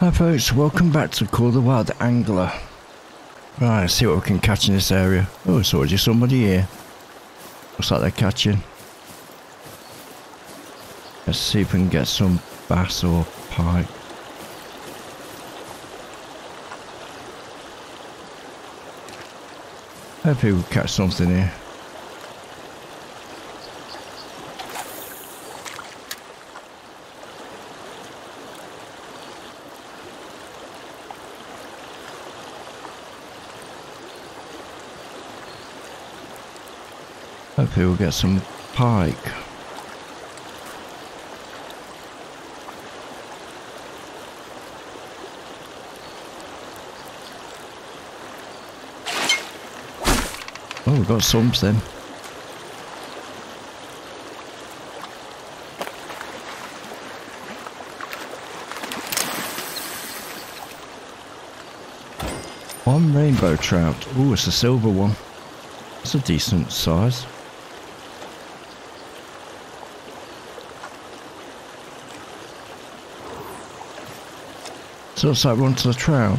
Hi folks, welcome back to Call of the Wild the Angler. Right, let's see what we can catch in this area. Oh, there's already somebody here. Looks like they're catching. Let's see if we can get some bass or pike. Hopefully we'll catch something here. Hopefully we'll get some pike. Oh, we've got something. One rainbow trout. Oh, it's a silver one. It's a decent size. So looks like we're onto the trout.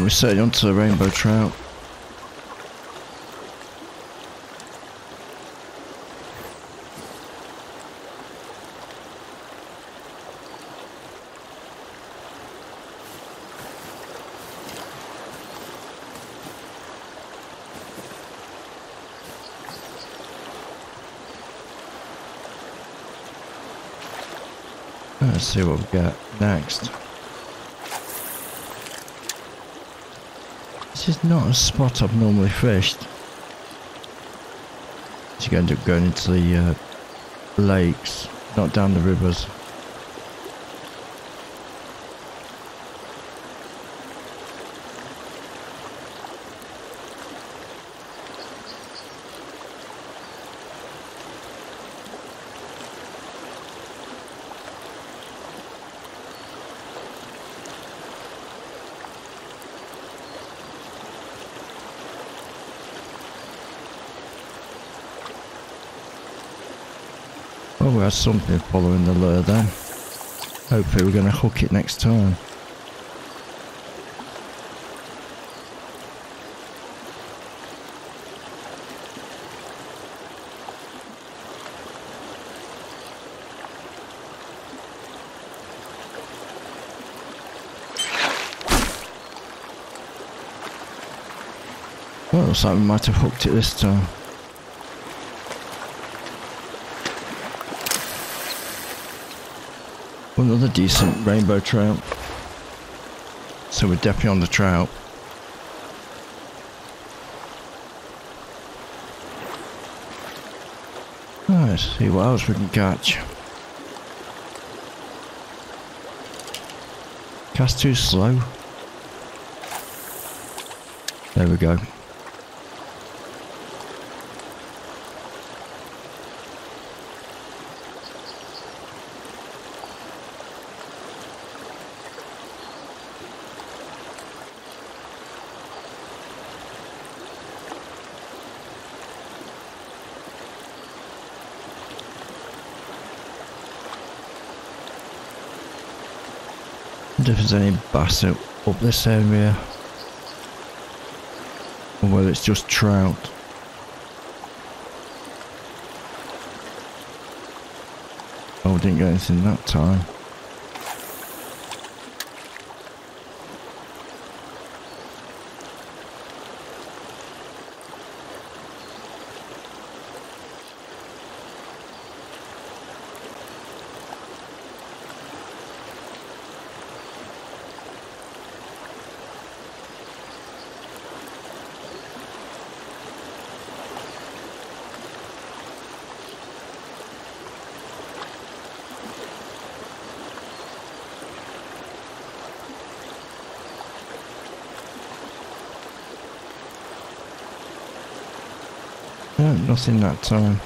We're certainly onto the rainbow trout. Let's see what we got next. This is not a spot I've normally fished. So you end up going into the lakes, not down the rivers. Well, we had something following the lure then. Hopefully we're going to hook it next time. Well, looks like we might have hooked it this time. Another decent rainbow trout. So we're definitely on the trout. Right, let's see what else we can catch. Cast too slow. There we go. I wonder if there's any bass up this area, or whether it's just trout. Oh, didn't get anything that time. No, nothing that time.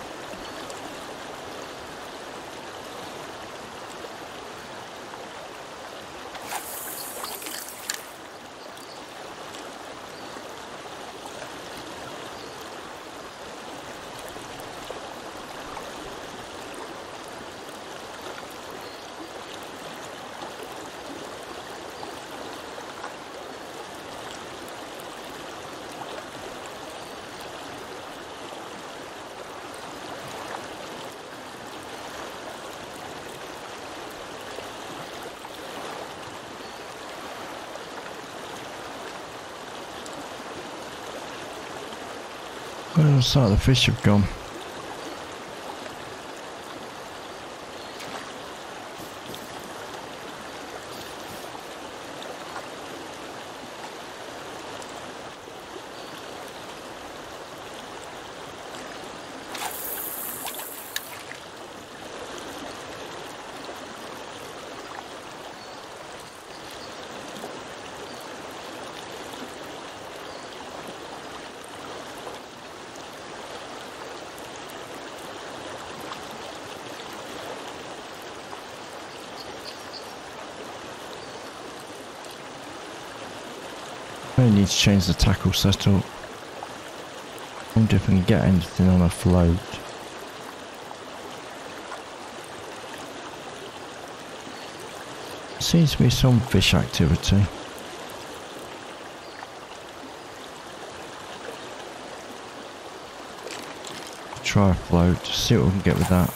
Looks like the fish have gone. I need to change the tackle setup. I wonder if I can get anything on a float. Seems to be some fish activity. Try a float, see what we can get with that.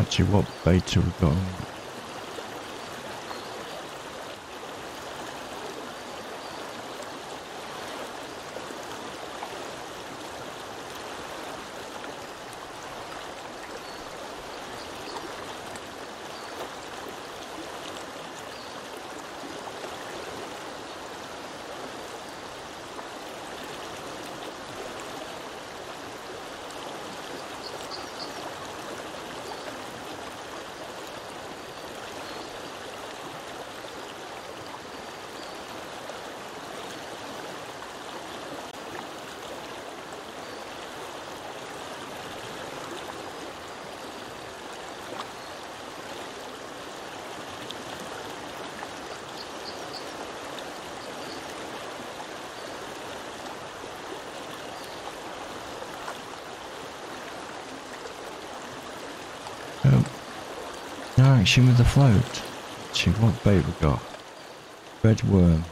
Actually, what bait have we got on? Action with the float. See what bait we got. Red worm.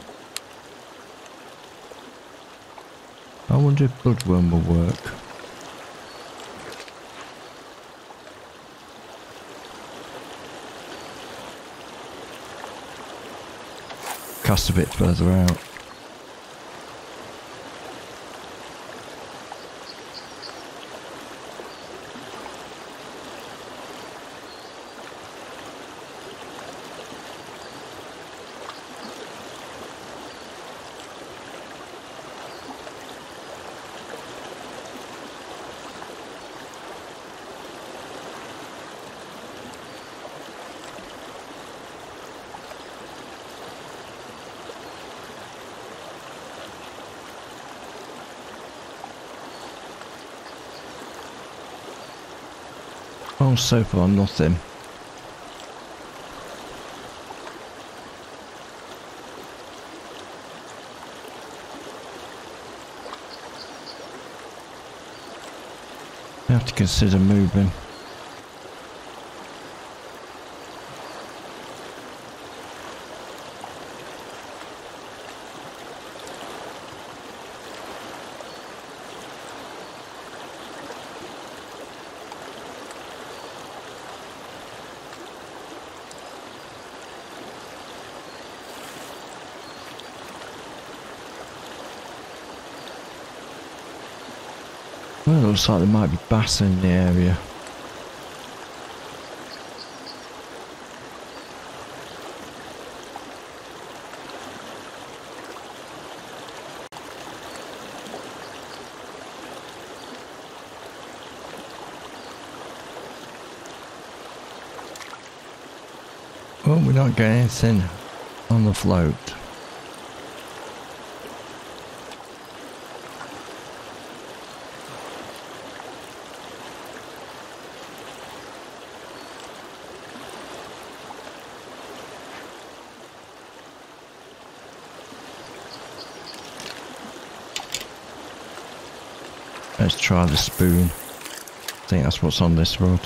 I wonder if bloodworm will work. Cast a bit further out. Oh, so far nothing. I have to consider moving. Well, it looks like there might be bass in the area. Well, we're not getting anything on the float. Let's try the spoon. I think that's what's on this rod.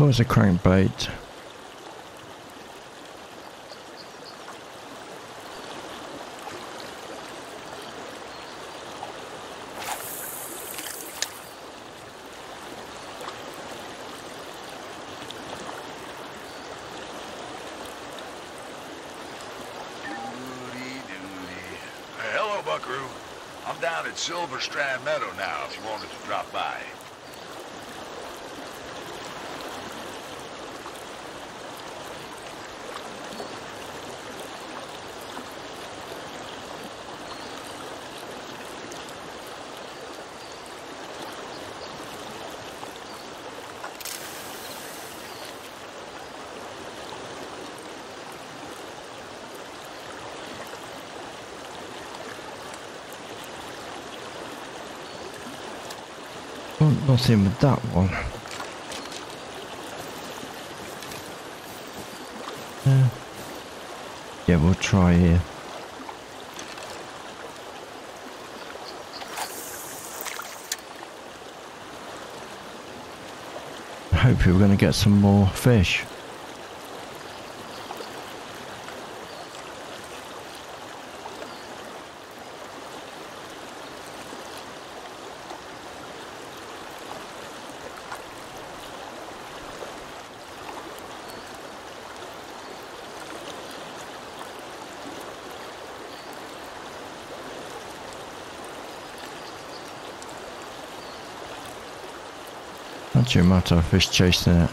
That was a crankbait. Hello, Buckaroo. I'm down at Silver Strand Meadow now, if you wanted to drop by. Nothing with that one. Yeah, we'll try here. Hopefully we're going to get some more fish. Actually, might have fish chasing it.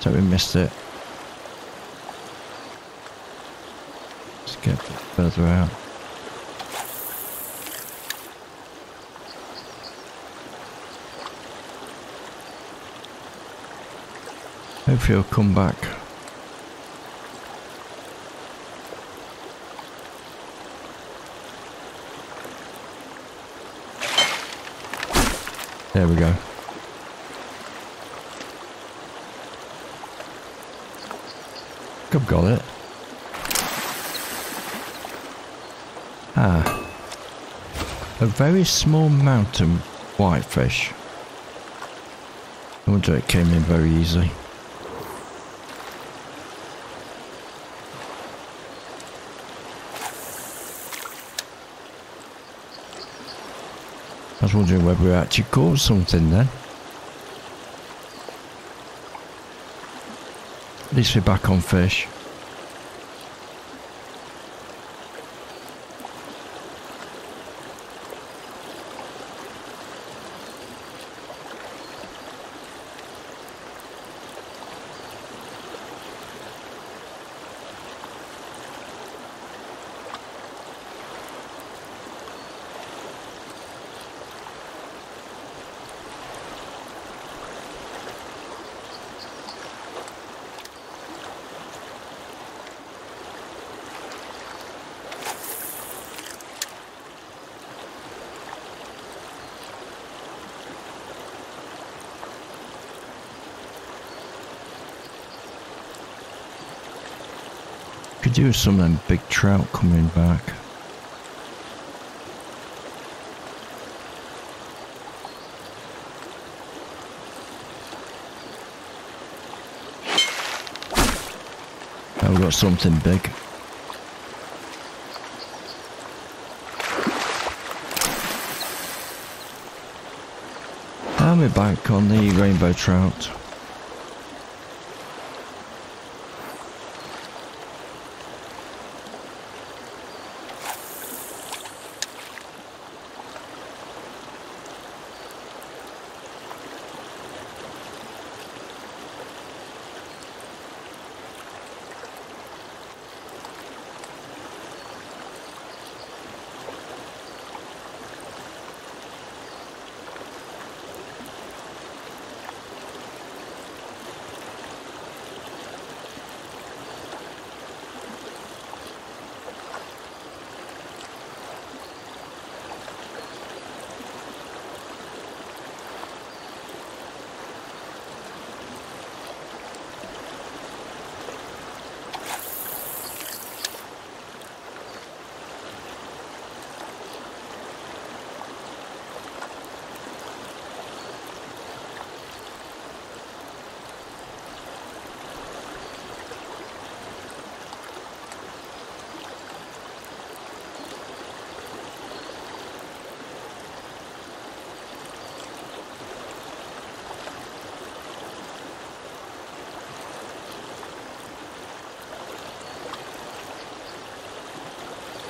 So we missed it. Let's get further out. Hopefully, he'll come back. There we go. Good gullet. Ah. A very small mountain whitefish. No wonder it came in very easily. I was wondering whether we actually caught something then. At least we're back on fish. Could use some of them big trout coming back. Oh, we've got something big. And we're back on the rainbow trout.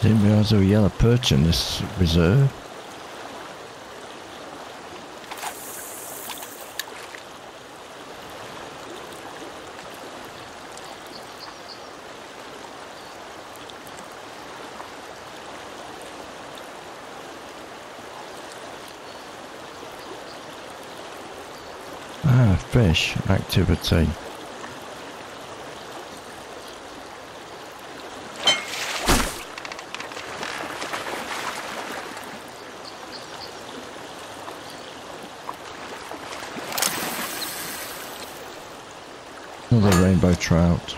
Didn't realize there were yellow perch in this reserve. Ah, fish activity. Another rainbow trout.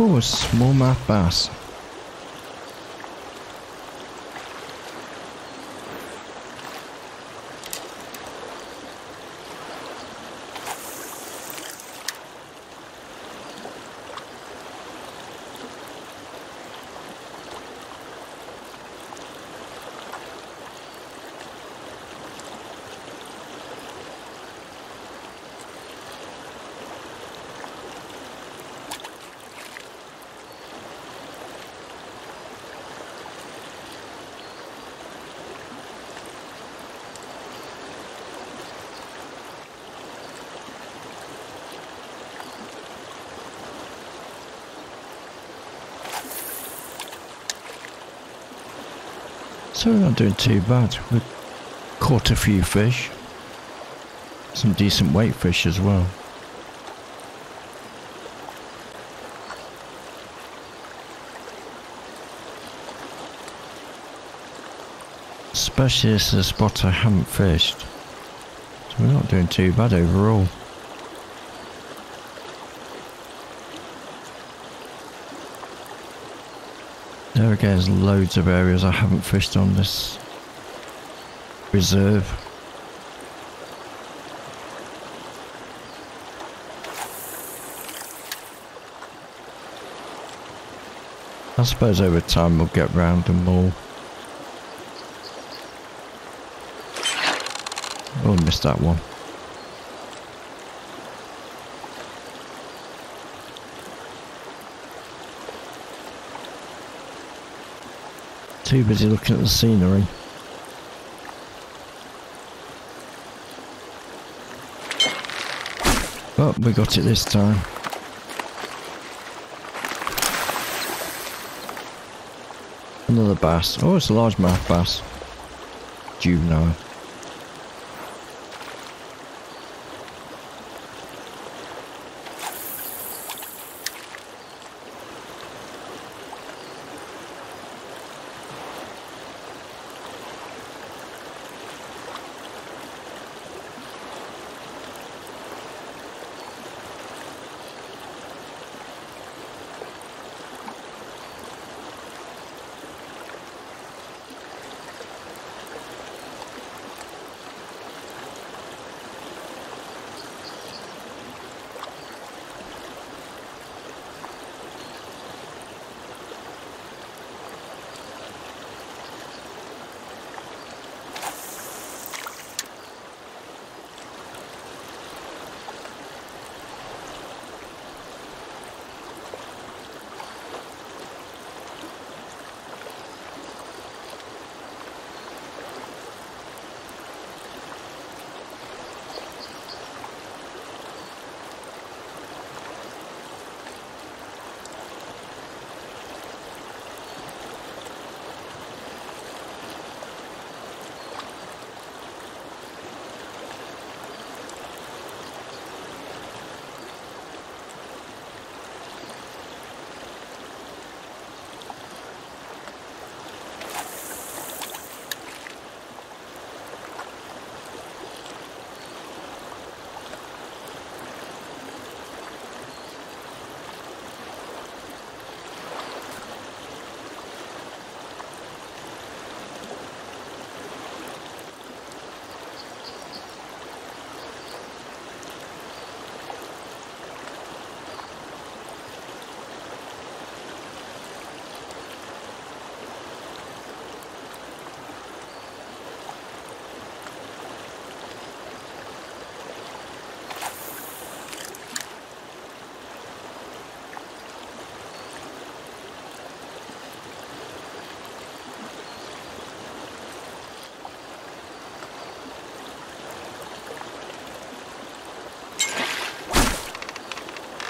Oh, a smallmouth bass. So we're not doing too bad. We caught a few fish, some decent weight fish as well. Especially this is a spot I haven't fished, so we're not doing too bad overall. There again, there's loads of areas I haven't fished on this reserve. I suppose over time we'll get round them all. Oh, I missed that one. Too busy looking at the scenery. Oh, we got it this time. Another bass. Oh, it's a largemouth bass. Juvenile.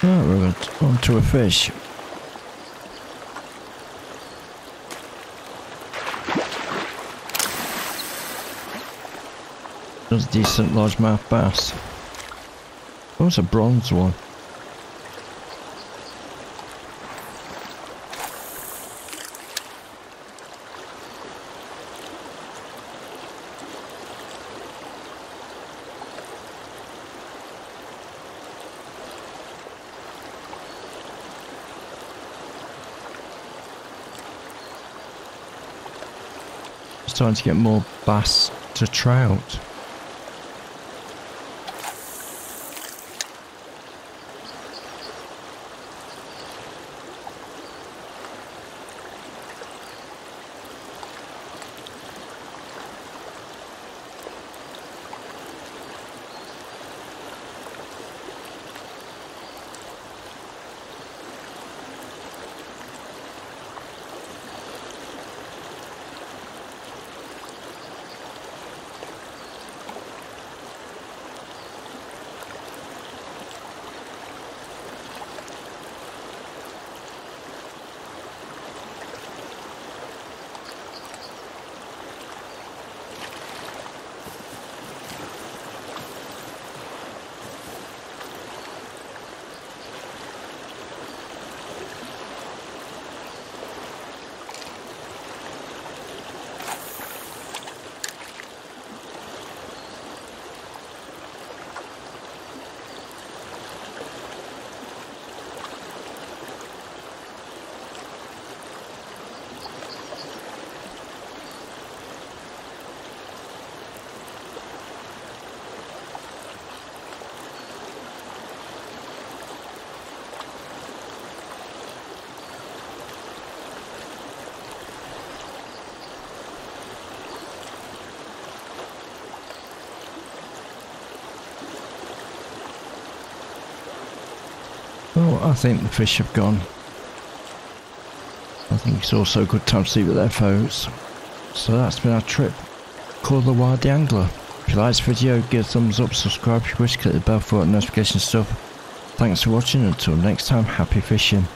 Oh, we got onto a fish. There's a decent largemouth bass. Oh, it's a bronze one. Starting to get more bass to trout. Oh, I think the fish have gone. I think it's also a good time to sleep with their foes. So that's been our trip. Call of the Wild the Angler. If you like this video, give a thumbs up, subscribe if you wish, click the bell for notification stuff. Thanks for watching, until next time, happy fishing.